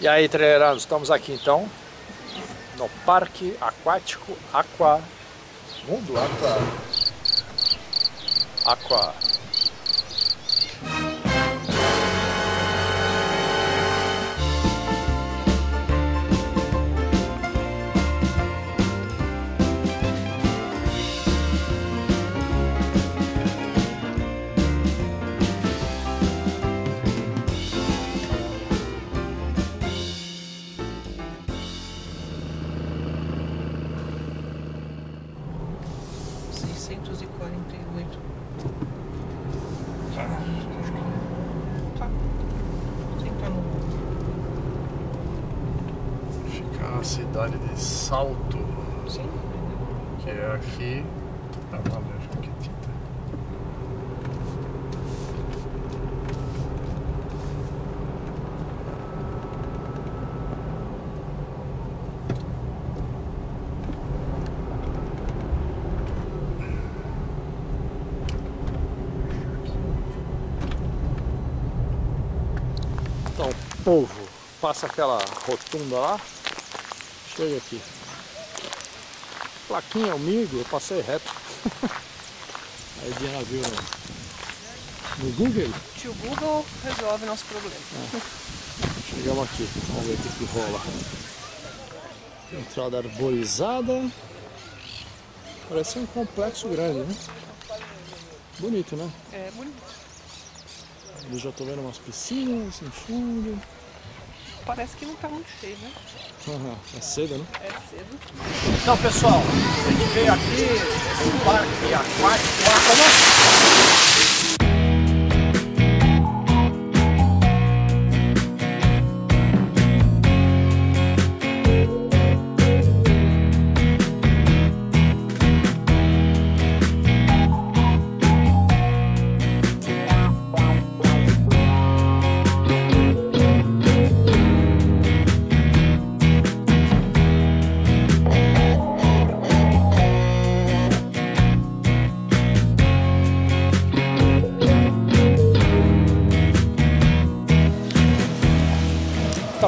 E aí, trailerandos, estamos aqui então no Parque Aquático Aqua. A cidade de Salto, sim, que é aqui. Ah, valeu, aqui tinta. Então, povo, passa aquela rotunda lá. Cheguei aqui. Plaquinha comigo, eu passei reto. Aí Diana viu no Google. Tio Google resolve nosso problema. É. Chegamos aqui, vamos ver o que rola. Entrada arborizada. Parece um complexo grande, né? Bonito, né? É, bonito. Eu já tô vendo umas piscinas em fundo. Parece que não tá muito cheio, né? Uhum. É cedo, né? É cedo. Então, pessoal, a gente veio aqui no Parque Aquático.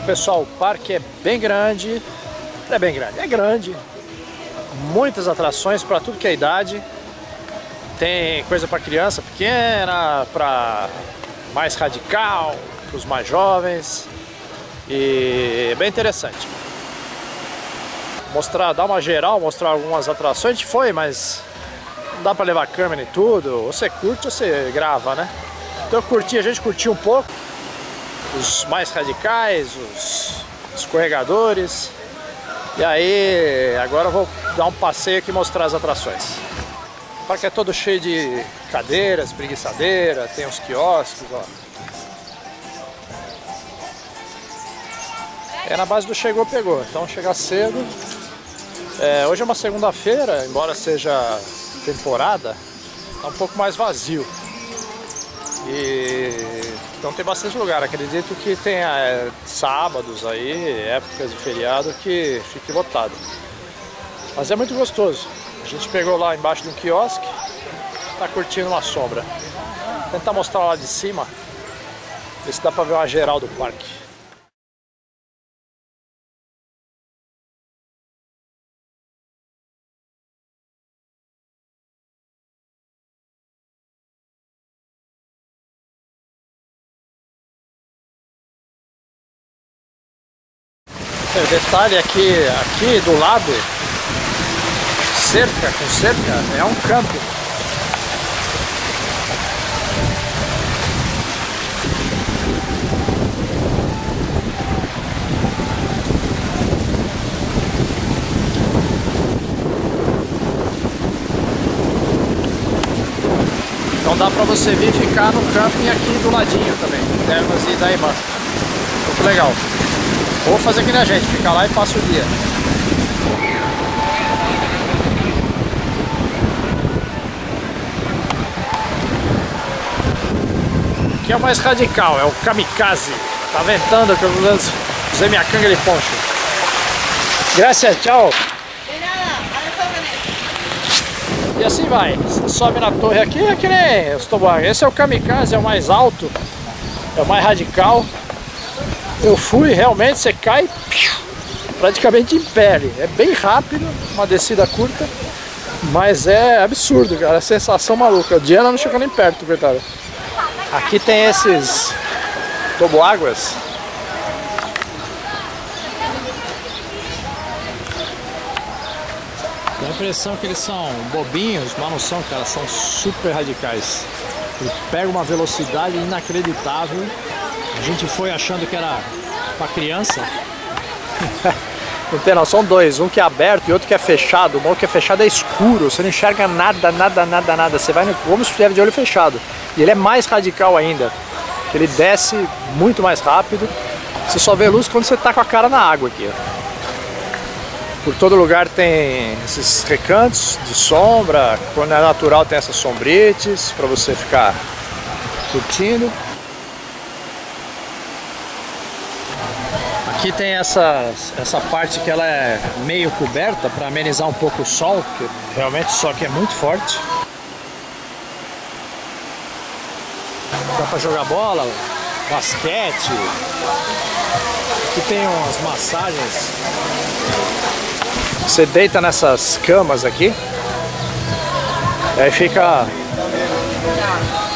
Pessoal, o parque é bem grande, não é bem grande, é grande, muitas atrações para tudo que é idade, tem coisa para criança pequena, para mais radical, para os mais jovens, e é bem interessante. Mostrar, dar uma geral, mostrar algumas atrações, a gente foi, mas não dá para levar câmera e tudo, ou você curte ou você grava, né? Então eu curti, a gente curtiu um pouco. Os mais radicais, os escorregadores. E aí, agora eu vou dar um passeio aqui e mostrar as atrações. O parque é todo cheio de cadeiras, espreguiçadeira, tem uns quiosques, ó. É na base do chegou, pegou. Então, chegar cedo. É, hoje é uma segunda-feira, embora seja temporada, tá um pouco mais vazio. E então tem bastante lugar, acredito que tenha sábados aí, épocas de feriado que fique lotado. Mas é muito gostoso. A gente pegou lá embaixo de um quiosque, tá curtindo uma sombra. Vou tentar mostrar lá de cima, ver se dá pra ver uma geral do parque. O detalhe é que aqui do lado, cerca, é um campo. Então dá pra você vir ficar no camping aqui do ladinho também, Termas de Dayman. Muito legal. Vou fazer que nem a gente, ficar lá e passa o dia. Aqui é o mais radical, é o kamikaze. Tá ventando, que eu usei minha canga de poncho. Graças, tchau. E assim vai, você sobe na torre aqui, é que nem os tobogãs. Esse é o kamikaze, é o mais alto, é o mais radical. eu fui, realmente você cai praticamente em pele. É bem rápido, uma descida curta, mas é absurdo, cara, é sensação maluca. A Diana não chegou nem perto, verdade. Aqui tem esses toboáguas. Dá a impressão que eles são bobinhos, mas não são, cara, são super radicais. Ele pega uma velocidade inacreditável. A gente foi achando que era pra criança. Então, são dois, um que é aberto e outro que é fechado. O que é fechado é escuro, você não enxerga nada, nada, nada, nada. Você vai como se estivesse de olho fechado. E ele é mais radical ainda, que ele desce muito mais rápido. Você só vê luz quando você tá com a cara na água aqui, ó. Por todo lugar tem esses recantos de sombra, quando é natural tem essas sombrites para você ficar curtindo. Aqui tem essa parte que ela é meio coberta para amenizar um pouco o sol, que realmente só que é muito forte. Dá para jogar bola, basquete. Aqui tem umas massagens. Você deita nessas camas aqui, e aí fica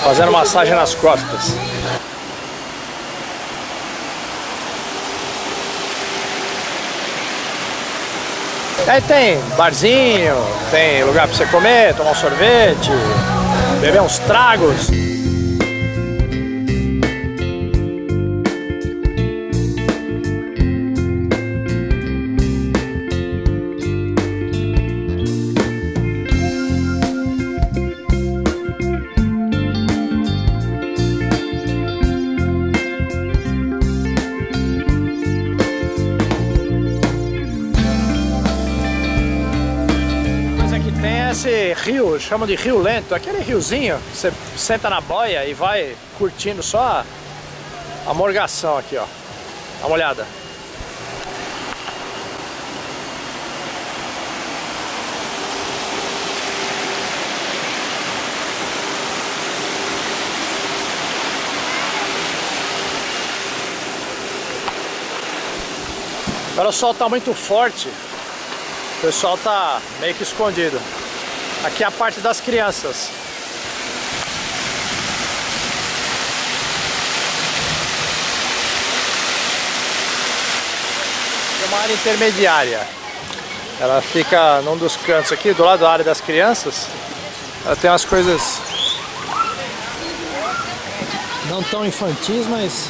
fazendo massagem nas costas. E aí tem barzinho, tem lugar para você comer, tomar um sorvete, beber uns tragos. Esse rio, chamam de rio lento, aquele riozinho, você senta na boia e vai curtindo só a morgação aqui, ó. Dá uma olhada. Agora o sol tá muito forte, o pessoal tá meio que escondido. Aqui é a parte das crianças. É uma área intermediária. Ela fica num dos cantos aqui, do lado da área das crianças. Ela tem umas coisas não tão infantis, mas...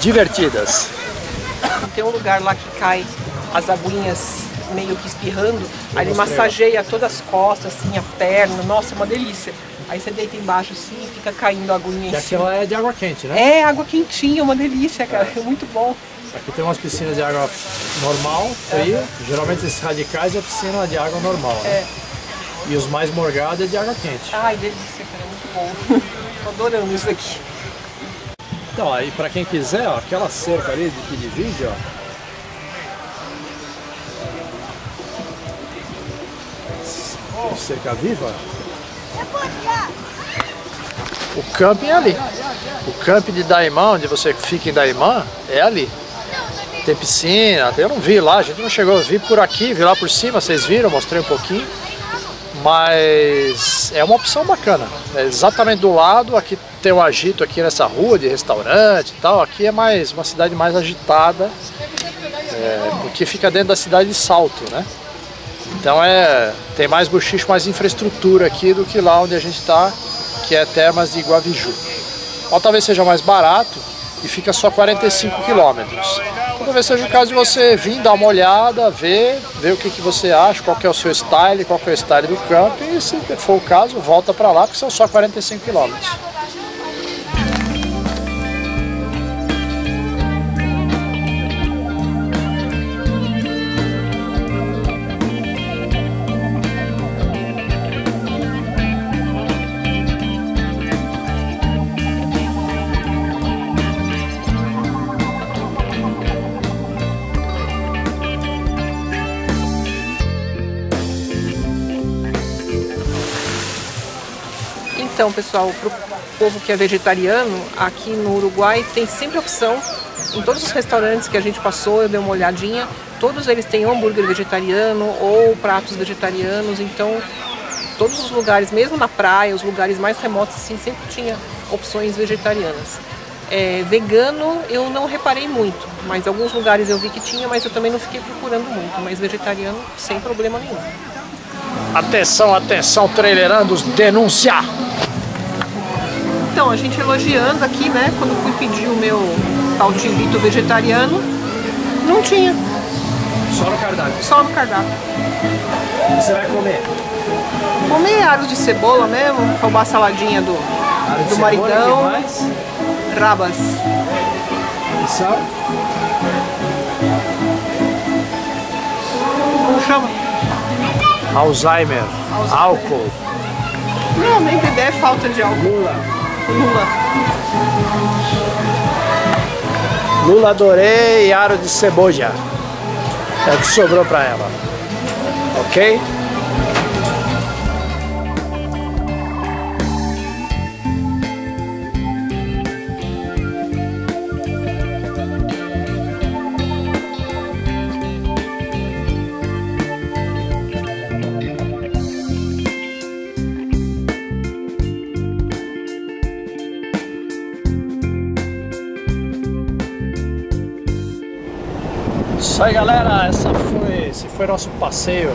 divertidas. Tem um lugar lá que cai as agulhinhas meio que espirrando, aí ele massageia todas as costas, assim, a perna, nossa, é uma delícia. Aí você deita embaixo assim e fica caindo a agulhinha em cima. Aquela é de água quente, né? É, água quentinha, uma delícia, cara, é muito bom. Aqui tem umas piscinas de água normal, fria, geralmente esses radicais é piscina de água normal, né? E os mais morgados é de água quente. Ai, delícia, cara, é muito bom. Tô adorando isso aqui. Então, aí pra quem quiser, ó, aquela cerca ali que divide, ó. Cerca viva. O camping é ali. O camping de Dayman, onde você fica em Dayman, é ali. Tem piscina, eu não vi lá, a gente não chegou, eu vi por aqui, vi lá por cima, vocês viram, mostrei um pouquinho. Mas é uma opção bacana, é exatamente do lado, aqui tem um agito aqui nessa rua de restaurante e tal, aqui é mais uma cidade mais agitada, porque fica dentro da cidade de Salto, né? Então tem mais bochicho, mais infraestrutura aqui do que lá onde a gente está, que é Termas de Guaviju. Ou talvez seja mais barato e fica só 45 quilômetros. Talvez seja o caso de você vir dar uma olhada, ver o que você acha, qual que é o seu style, qual que é o style do campo, e se for o caso, volta para lá, porque são só 45 quilômetros. Então, pessoal, para o povo que é vegetariano, aqui no Uruguai tem sempre opção. Em todos os restaurantes que a gente passou, eu dei uma olhadinha, todos eles têm hambúrguer vegetariano ou pratos vegetarianos. Então, todos os lugares, mesmo na praia, os lugares mais remotos, assim, sempre tinha opções vegetarianas. Vegano eu não reparei muito, mas alguns lugares eu vi que tinha, mas eu também não fiquei procurando muito. Mas vegetariano, sem problema nenhum. Atenção, atenção, trailerandos, denunciar! Então, a gente elogiando aqui, né, quando fui pedir o meu pautilito vegetariano, não tinha. Só no cardápio? Só no cardápio. E você vai comer? Comer aros de cebola mesmo, roubar a saladinha do maridão. Mais? Rabas. E sal? Como chama? Alzheimer. Álcool. Não, nem beber é falta de álcool. Lula adorei e aro de cebola. É o que sobrou pra ela. Ok? Isso aí, galera, esse foi nosso passeio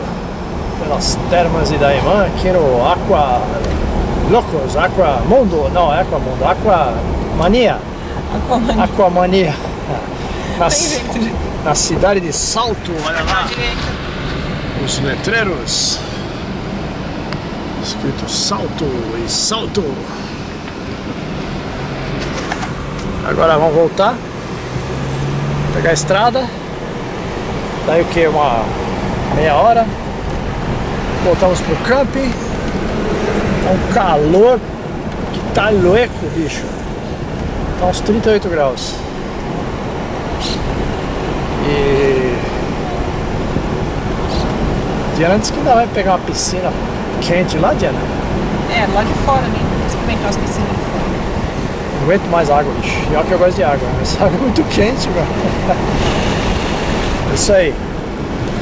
pelas Termas de Dayman, aqui no Aquamania, na cidade de Salto. Olha lá, os letreiros, escrito Salto e Salto. Agora vamos voltar, pegar a estrada. Daí o que? Uma meia hora. Voltamos pro camping. É um calor que tá louco, bicho. Tá uns 38 graus. E Diana disse que ainda vai pegar uma piscina quente lá, Diana? É, lá de fora, né? Vamos experimentar as piscinas de fora. Não aguento mais água, bicho. E olha que eu gosto de água. Essa água é muito quente, mano. Isso aí.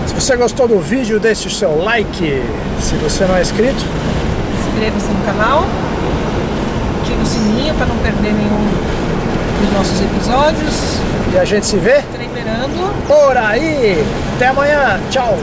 Se você gostou do vídeo, deixe o seu like. Se você não é inscrito, inscreva-se no canal, ative o sininho para não perder nenhum dos nossos episódios. E a gente se vê Trailerando por aí. Até amanhã. Tchau.